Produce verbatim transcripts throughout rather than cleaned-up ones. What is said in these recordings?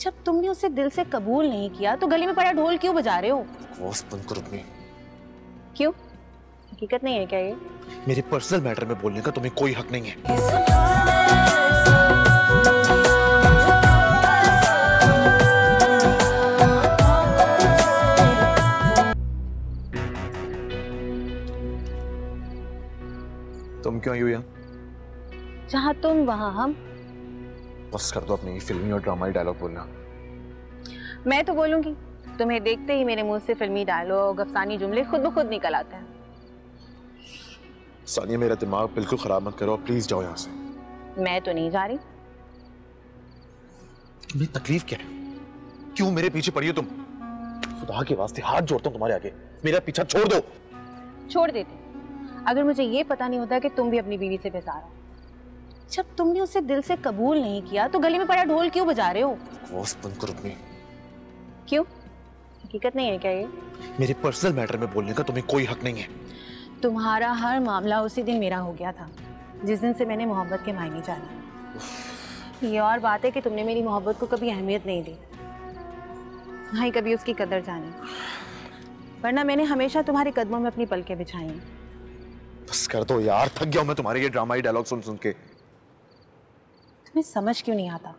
जब तुमने उसे दिल से कबूल नहीं किया तो गली में पड़ा ढोल क्यों बजा रहे हो? बंद करो अपनी। क्यों? हकीकत नहीं है क्या ये? मेरे पर्सनल मैटर में बोलने का तुम्हें कोई हक नहीं है। तुम क्यों यू यहाँ? जहाँ तुम वहाँ हम। बस कर दो अपने फिल्मी और ड्रामाई डायलॉग बोलना। मैं तो बोलूँगी, तुम्हें देखते ही मेरे मुंह से फिल्मी डायलॉग अफसानी जुमले खुद ब खुद निकल आते हैं। सानिया मेरा दिमाग बिल्कुल खराब मत करो, प्लीज जाओ यहाँ से। मैं तो नहीं जा रही। तुम्हें तकलीफ क्या है? क्यों मेरे पीछे पड़ी हो तुम? खुदा के वास्ते हाथ जोड़ता हूँ तुम्हारे आगे, मेरा पीछा छोड़ दो। छोड़ देती अगर मुझे ये पता नहीं होता कि तुम भी अपनी बीवी से बेजार हो। जब तुमने उसे दिल से कबूल नहीं किया तो गली में पड़ा ढोल क्यों बजा रहे हो? बंद करो अपनी। क्यों? हकीकत नहीं है क्या ये? मेरे पर्सनल मैटर में बोलने का तुम्हें कोई हक नहीं है। तुम्हारा हर मामला उसी दिन मेरा हो गया था जिस दिन से मैंने मोहब्बत के मायने जाने। ये और बात है कि तुमने मेरी मोहब्बत को कभी अहमियत नहीं दी, ना ही कभी उसकी कदर जानी, वरना मैंने हमेशा तुम्हारे कदमों में अपनी पलकें बिछाई। बस कर दो यार, थक गया हूं मैं तुम्हारे ये ड्रामाई डायलॉग सुन सुन के। तुम्हें समझ क्यों नहीं आता?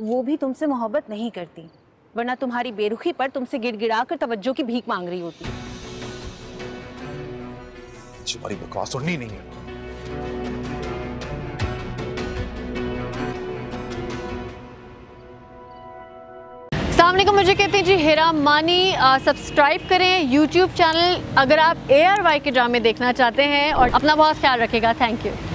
वो भी तुमसे मोहब्बत नहीं करती, वरना तुम्हारी बेरुखी पर तुमसे गिड़गिड़ाकर तवज्जो की भीख मांग रही होती। तुम्हारी बकवास सुननी नहीं है। अस्सलामुअलैकुम, मुझे कहते हैं जी हिरा मानी। सब्सक्राइब करें यूट्यूब चैनल अगर आप ए आर वाई के ड्रामे देखना चाहते हैं, और अपना बहुत ख्याल रखिएगा। Thank you.